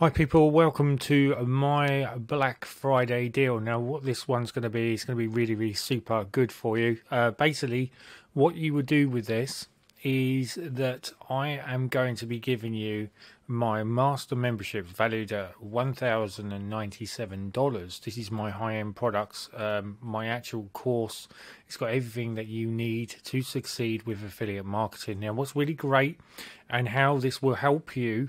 Hi people, welcome to my Black Friday deal. Now what this one's going to be, it's going to be really super good for you. Basically what you would do with this is that I am going to be giving you my master membership valued at $1,097. This is my high-end products, my actual course. It's got everything that you need to succeed with affiliate marketing. Now what's really great and how this will help you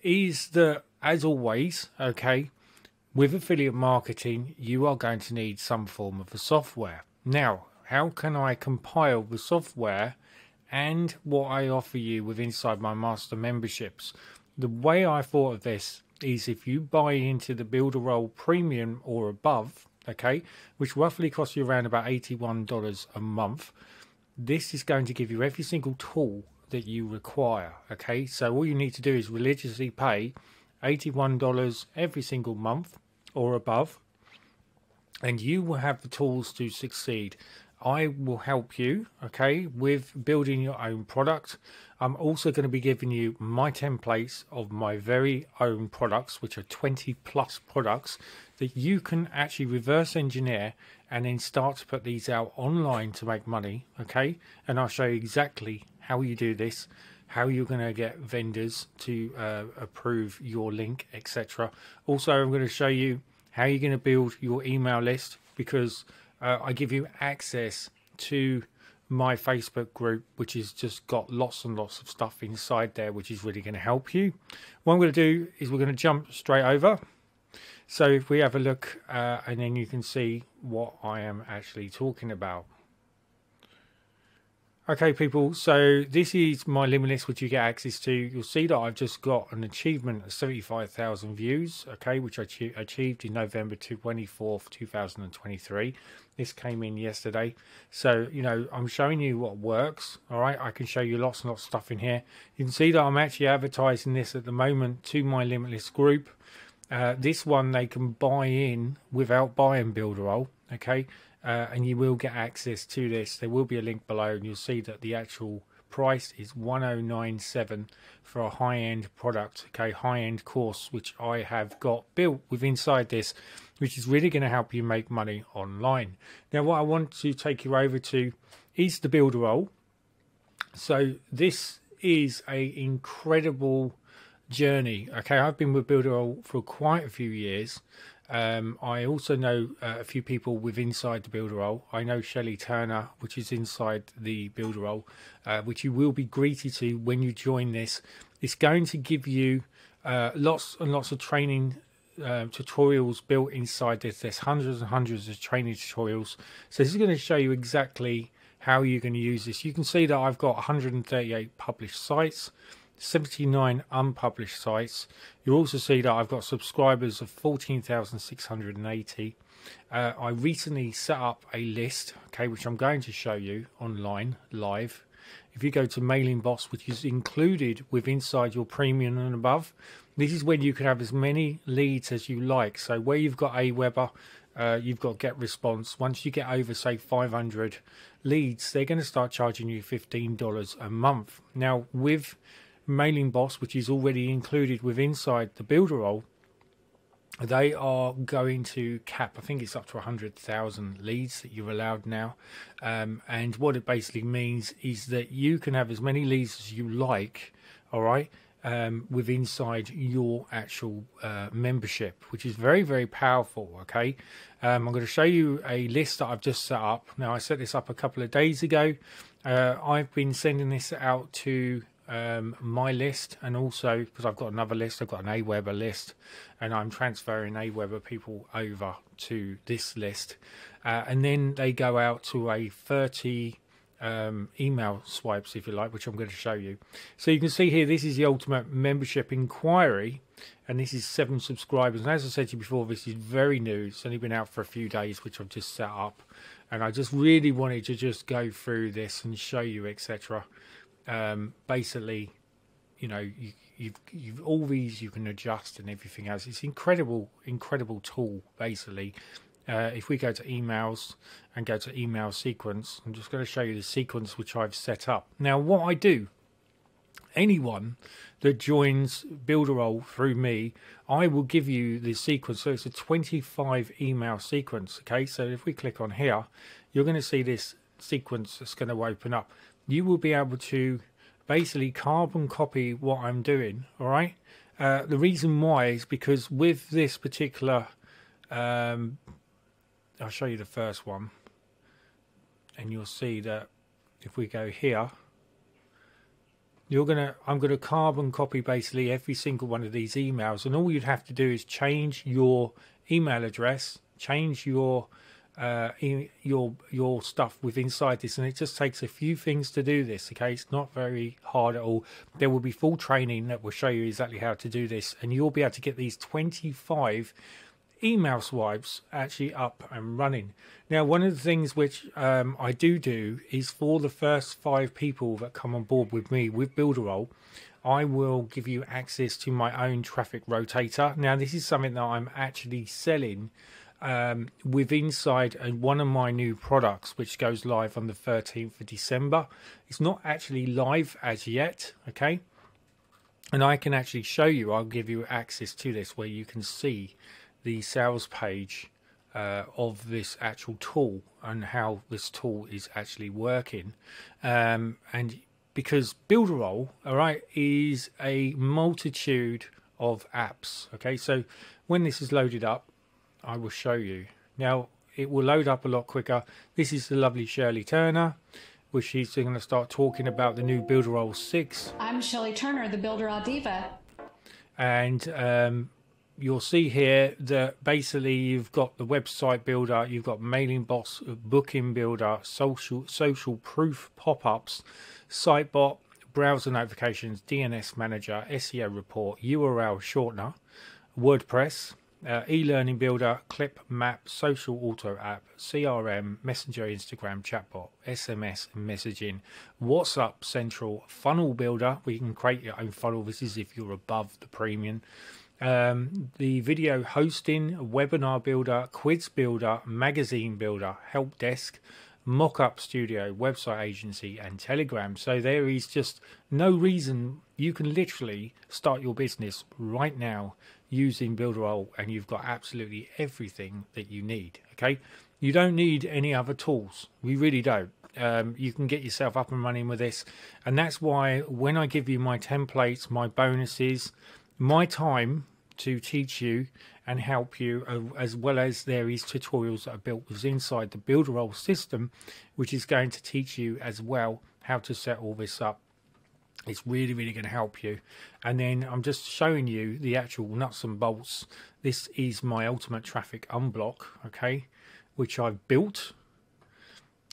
is that, as always, okay, with affiliate marketing you are going to need some form of a software. Now how can I compile the software and what I offer you with inside my master memberships? The way I thought of this is if you buy into the Builderall premium or above, okay, which roughly costs you around about $81 a month, this is going to give you every single tool that you require. Okay, so all you need to do is religiously pay $81 every single month or above, and you will have the tools to succeed. I will help you, okay, with building your own product. I'm also going to be giving you my templates of my very own products, which are 20 plus products that you can actually reverse engineer and then start to put these out online to make money, okay? And I'll show you exactly how you do this, how you're going to get vendors to approve your link, etc. Also, I'm going to show you how you're going to build your email list, because I give you access to my Facebook group, which has just got lots and lots of stuff inside there, which is really going to help you. What I'm going to do is we're going to jump straight over. So if we have a look, and then you can see what I am actually talking about. Okay people, so this is my limitlist, which you get access to. You'll see that I've just got an achievement of 75,000 views, okay, which I achieved in November 24th, 2023. This came in yesterday. So, you know, I'm showing you what works, all right? I can show you lots and lots of stuff in here. You can see that I'm actually advertising this at the moment to my limitlist group. This one they can buy in without buying Builderall, okay? And you will get access to this. There will be a link below, and you'll see that the actual price is $1,097 for a high-end product, okay, high-end course, which I have got built with inside this, which is really going to help you make money online. Now what I want to take you over to is the Builderall. So this is an incredible journey, okay. I've been with Builderall for quite a few years. I also know a few people with inside the Builderall. I know Shelley Turner, which is inside the Builderall, which you will be greeted to when you join this. It's going to give you lots and lots of training tutorials built inside this. There's hundreds and hundreds of training tutorials. So this is going to show you exactly how you're going to use this. You can see that I've got 138 published sites. 79 unpublished sites. You'll also see that I've got subscribers of 14,680. I recently set up a list, okay, which I'm going to show you online live. If you go to Mailing Boss, which is included with inside your premium and above, this is when you can have as many leads as you like. So where you've got Aweber, you've got Get Response. Once you get over, say, 500 leads, they're going to start charging you $15 a month. Now with Mailing Boss, which is already included with inside the Builderall, they are going to cap, I think it's up to 100,000 leads that you're allowed now, and what it basically means is that you can have as many leads as you like, all right, with inside your actual membership, which is very powerful, okay. I'm going to show you a list that I've just set up. Now I set this up a couple of days ago. I've been sending this out to my list, and also because I've got another list, I've got an Aweber list, and I'm transferring Aweber people over to this list, and then they go out to a 30 email swipes, if you like, which I'm going to show you. So you can see here, this is the ultimate membership inquiry, and this is 7 subscribers. And as I said to you before, this is very new. It's only been out for a few days, which I've just set up, and I just really wanted to just go through this and show you, etc. Basically, you know, you've all these, you can adjust and everything else. It's incredible tool, basically. If we go to emails and go to email sequence, I'm just going to show you the sequence which I've set up. Now what I do anyone that joins Builderall through me, I will give you the sequence. So it's a 25 email sequence. Okay, so if we click on here, you're going to see this sequence that's going to open up. You will be able to basically carbon copy what I'm doing. All right. The reason why is because with this particular, I'll show you the first one, and you'll see that if we go here, I'm gonna carbon copy basically every single one of these emails, and all you'd have to do is change your email address, change your stuff with inside this, and it just takes a few things to do this. Okay, it's not very hard at all. There will be full training that will show you exactly how to do this, and you'll be able to get these 25 email swipes actually up and running. Now, one of the things which I do is for the first 5 people that come on board with me with Builderall, I will give you access to my own traffic rotator. Now, this is something that I'm actually selling with inside and one of my new products, which goes live on the 13th of December. It's not actually live as yet, okay, and I can actually show you, I'll give you access to this where you can see the sales page of this actual tool and how this tool is actually working, and because Builderall, all right, is a multitude of apps. Okay, so when this is loaded up, I will show you. Now, it will load up a lot quicker. This is the lovely Shirley Turner, where she's going to start talking about the new Builderall 6. I'm Shelley Turner, the Builderall diva. And you'll see here that basically you've got the website builder, you've got Mailing Boss, Booking Builder, social proof pop-ups, Sitebot, Browser Notifications, DNS Manager, SEO Report, URL Shortener, WordPress, e-learning builder, clip, map, social auto app, CRM, messenger, Instagram, chatbot, SMS messaging, WhatsApp Central, funnel builder, where you can create your own funnel. This is if you're above the premium. The video hosting, webinar builder, quiz builder, magazine builder, help desk, mock-up studio, website agency, and Telegram. So there is just no reason. You can literally start your business right now using Builderall, and you've got absolutely everything that you need. Okay, you don't need any other tools. We really don't. You can get yourself up and running with this, and that's why when I give you my templates, my bonuses, my time to teach you and help you, as well as there is tutorials that are built inside the Builderall system, which is going to teach you as well how to set all this up. It's really, really going to help you. And then I'm just showing you the actual nuts and bolts. This is my Ultimate Traffic Unblock, okay, which I've built,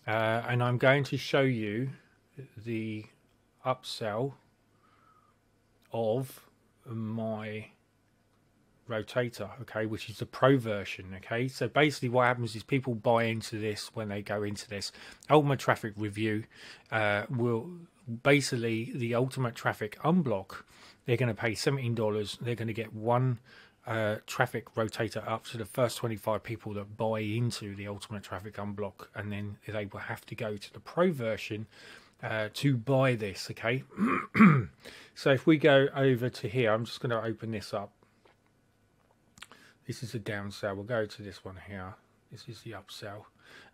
and I'm going to show you the upsell of my rotator, okay, which is the pro version. Okay, so basically what happens is people buy into this. When they go into this Ultimate Traffic Review, will basically the Ultimate Traffic Unblock, they're going to pay $17. They're going to get one traffic rotator up to the first 25 people that buy into the Ultimate Traffic Unblock, and then they will have to go to the pro version to buy this. Okay, so if we go over to here, I'm just going to open this up. This is a downsell. We'll go to this one here. This is the upsell.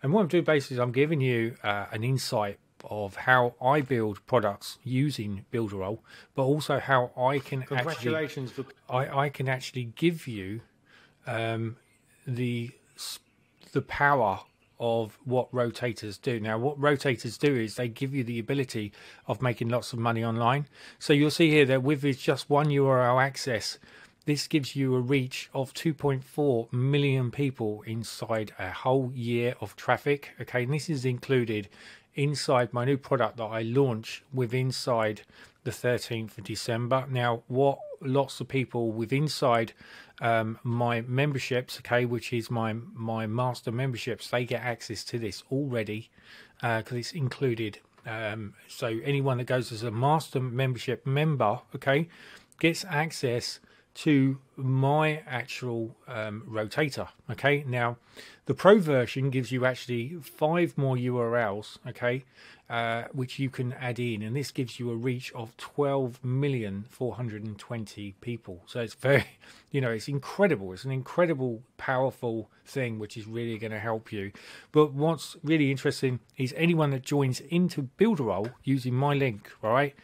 And what I'm doing basically is I'm giving you an insight of how I build products using Builderall, but also how I can actually give you the power of what rotators do. Now, what rotators do is they give you the ability of making lots of money online. So you'll see here that with just one URL access, this gives you a reach of 2.4 million people inside a whole year of traffic. Okay, and this is included inside my new product that I launch with inside the 13th of December. Now, what lots of people with inside my memberships, okay, which is my master memberships, they get access to this already because it's included. So anyone that goes as a master membership member, okay, gets access to my actual rotator. Okay, now the pro version gives you actually 5 more URLs, okay, which you can add in, and this gives you a reach of 12,420,000 people. So it's very, you know, it's incredible. It's an incredible, powerful thing which is really going to help you. But what's really interesting is anyone that joins into Builderall using my link, right,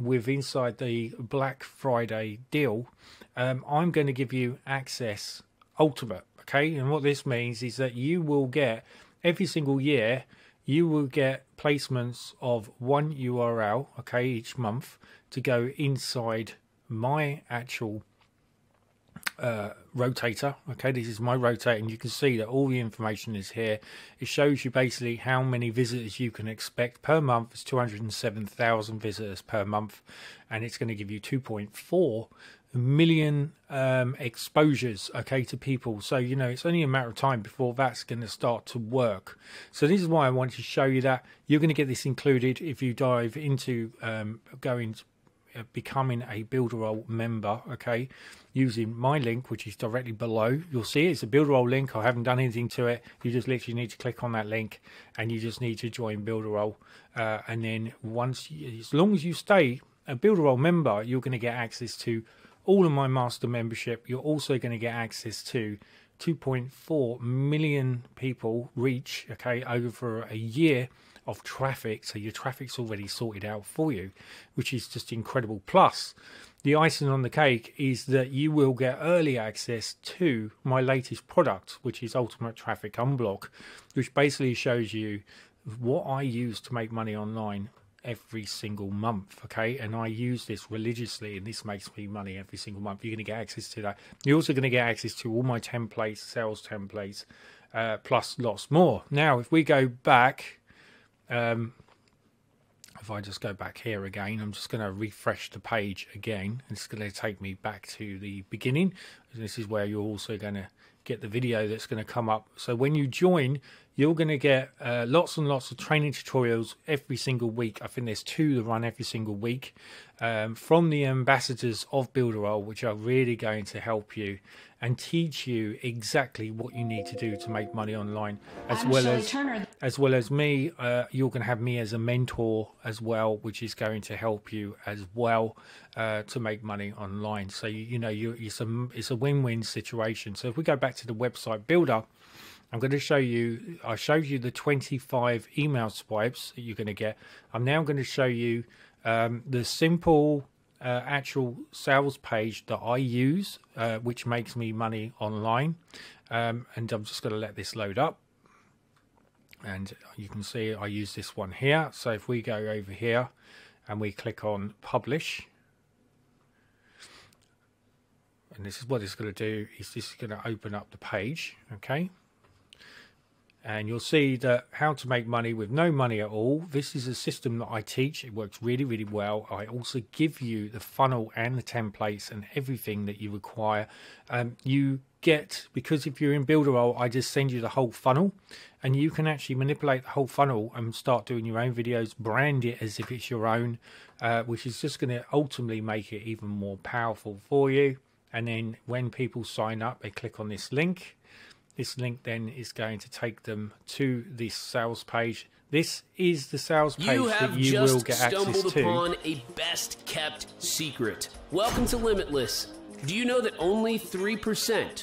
with inside the Black Friday deal, I'm going to give you Access Ultimate, okay? And what this means is that you will get, every single year, you will get placements of 1 URL, okay, each month, to go inside my actual rotator. Okay, this is my rotator, and you can see that all the information is here. It shows you basically how many visitors you can expect per month. It's 207,000 visitors per month, and it's going to give you 2.4 million exposures, okay, to people. So, you know, it's only a matter of time before that's going to start to work. So this is why I wanted to show you that you're going to get this included if you dive into becoming a Builderall member, okay, using my link, which is directly below. You'll see it's a Builderall link. I haven't done anything to it. You just literally need to click on that link, and you just need to join Builderall, and then once you, as long as you stay a Builderall member, you're going to get access to all of my master membership. You're also going to get access to 2.4 million people reach, okay, over a year of traffic. So your traffic's already sorted out for you, which is just incredible. Plus, the icing on the cake is that you will get early access to my latest product, which is Ultimate Traffic Unblock, which basically shows you what I use to make money online every single month, okay, and I use this religiously, and this makes me money every single month. You're going to get access to that. You're also going to get access to all my templates, sales templates, plus lots more. Now if we go back, if I just go back here again, I'm just going to refresh the page again. It's going to take me back to the beginning. This is where you're also going to get the video that's going to come up. So when you join, you're going to get lots and lots of training tutorials every single week. I think there's 2 that run every single week, from the ambassadors of Builderall, which are really going to help you and teach you exactly what you need to do to make money online, as well as me. You're going to have me as a mentor as well, which is going to help you as well to make money online. So it's a win-win situation. So if we go back to the website builder, I'm going to show you, I showed you the 25 email swipes that you're going to get. I'm now going to show you the simple actual sales page that I use, which makes me money online. And I'm just going to let this load up. And you can see I use this one here. So if we go over here and we click on publish, and this is what it's going to do, is this is going to open up the page, okay? And you'll see that how to make money with no money at all. This is a system that I teach. It works really, really well. I also give you the funnel and the templates and everything that you require. You get, because if you're in Builderall, I just send you the whole funnel, and you can actually manipulate the whole funnel and start doing your own videos, brand it as if it's your own, which is just going to ultimately make it even more powerful for you. And then when people sign up, they click on this link. This link then is going to take them to this sales page. This is the sales page that you will get access to. You have just stumbled upon a best-kept secret. Welcome to Limitless. Do you know that only 3%?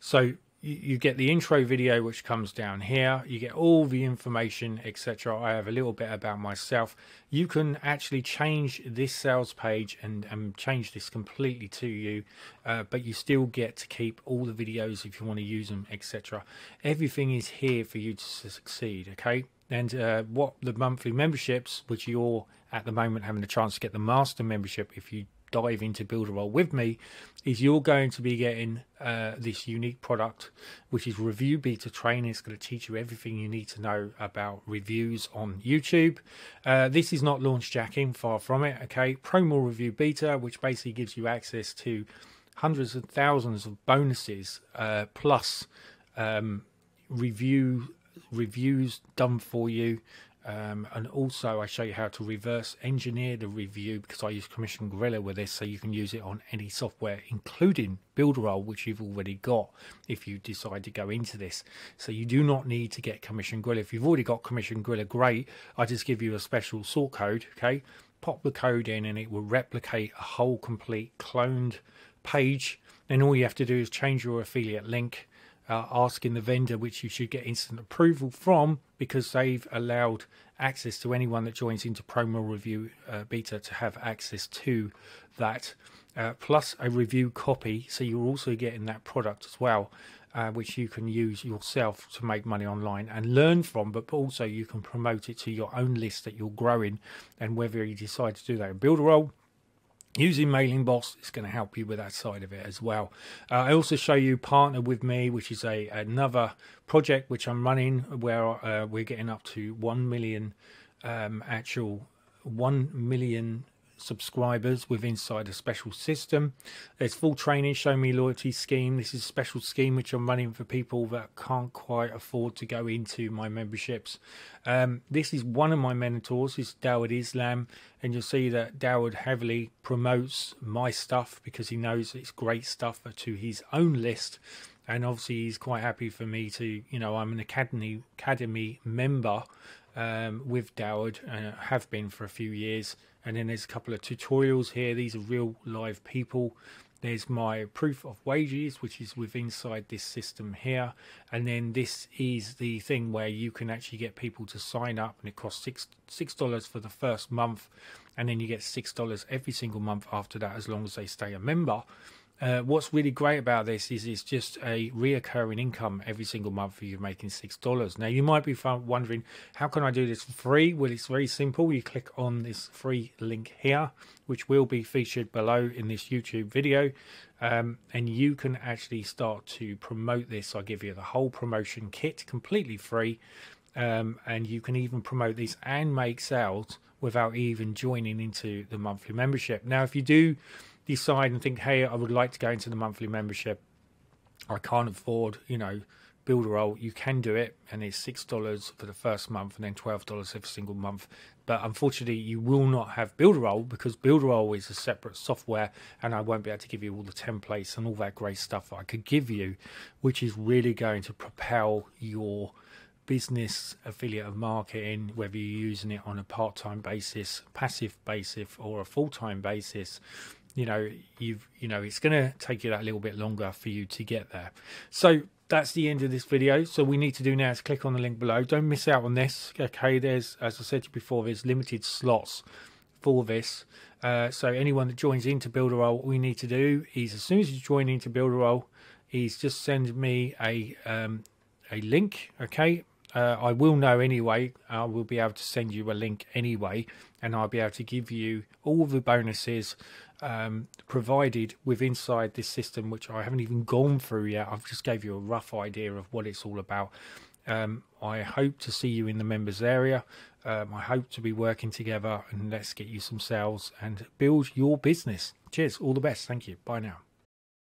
So you get the intro video, which comes down here. You get all the information, etc. I have a little bit about myself. You can actually change this sales page and change this completely to you, but you still get to keep all the videos if you want to use them, etc. Everything is here for you to succeed, okay? And what the monthly memberships, which you're at the moment having the chance to get the master membership if you dive into Builderall with me, is you're going to be getting this unique product, which is Review Beta Training. It's going to teach you everything you need to know about reviews on YouTube. This is not launch jacking, far from it, okay? Promo Review Beta, which basically gives you access to hundreds of thousands of bonuses, plus reviews done for you, And also I show you how to reverse engineer the review, because I use Commission Gorilla with this, so you can use it on any software, including Builderall, which you've already got if you decide to go into this. So you do not need to get Commission Gorilla. If you've already got Commission Gorilla, great. I just give you a special sort code, okay? Pop the code in and it will replicate a whole complete cloned page. Then all you have to do is change your affiliate link, asking the vendor, which you should get instant approval from, because they've allowed access to anyone that joins into promo review beta to have access to that, plus a review copy, so you're also getting that product as well, which you can use yourself to make money online and learn from, but also you can promote it to your own list that you're growing. And whether you decide to do that in Builderall, using Mailing Boss is going to help you with that side of it as well. I also show you Partner With Me, which is another project which I'm running, where we're getting up to 1 million 1 million subscribers with inside a special system. There's full training, show me loyalty scheme. This is a special scheme which I'm running for people that can't quite afford to go into my memberships. This is one of my mentors, is Dawood Islam, and you'll see that Dawood heavily promotes my stuff because he knows it's great stuff to his own list. And obviously he's quite happy for me to, you know, I'm an academy member with Dawood, and have been for a few years. And then there's a couple of tutorials here. These are real live people. There's my proof of wages, which is with inside this system here. And then this is the thing where you can actually get people to sign up, and it costs $6 for the first month. And then you get $6 every single month after that, as long as they stay a member. What's really great about this is it's just a reoccurring income every single month for you, making $6. Now you might be wondering, how can I do this for free? Well, it's very simple. You click on this free link here, which will be featured below in this YouTube video, and you can actually start to promote this. I give you the whole promotion kit completely free, and you can even promote this and make sales without even joining into the monthly membership. Now if you do decide and think, hey, I would like to go into the monthly membership, I can't afford, you know, Builderall, you can do it, and it's $6 for the first month and then $12 every single month. But unfortunately you will not have Builderall, because Builderall is a separate software, and I won't be able to give you all the templates and all that great stuff that I could give you, which is really going to propel your business affiliate of marketing, whether you're using it on a part-time basis, passive basis, or a full-time basis. You know, it's going to take you that little bit longer for you to get there. So that's the end of this video. So we need to do now is click on the link below. Don't miss out on this. Okay, there's, as I said to you before, there's limited slots for this. So anyone that joins into Builderall, what we need to do is, as soon as you join into Builderall, is just send me a link. Okay. I will know anyway. I will be able to send you a link anyway, and I'll be able to give you all the bonuses provided with inside this system, which I haven't even gone through yet. I've just gave you a rough idea of what it's all about. I hope to see you in the members area. I hope to be working together, and let's get you some sales and build your business. Cheers, all the best. Thank you. Bye now.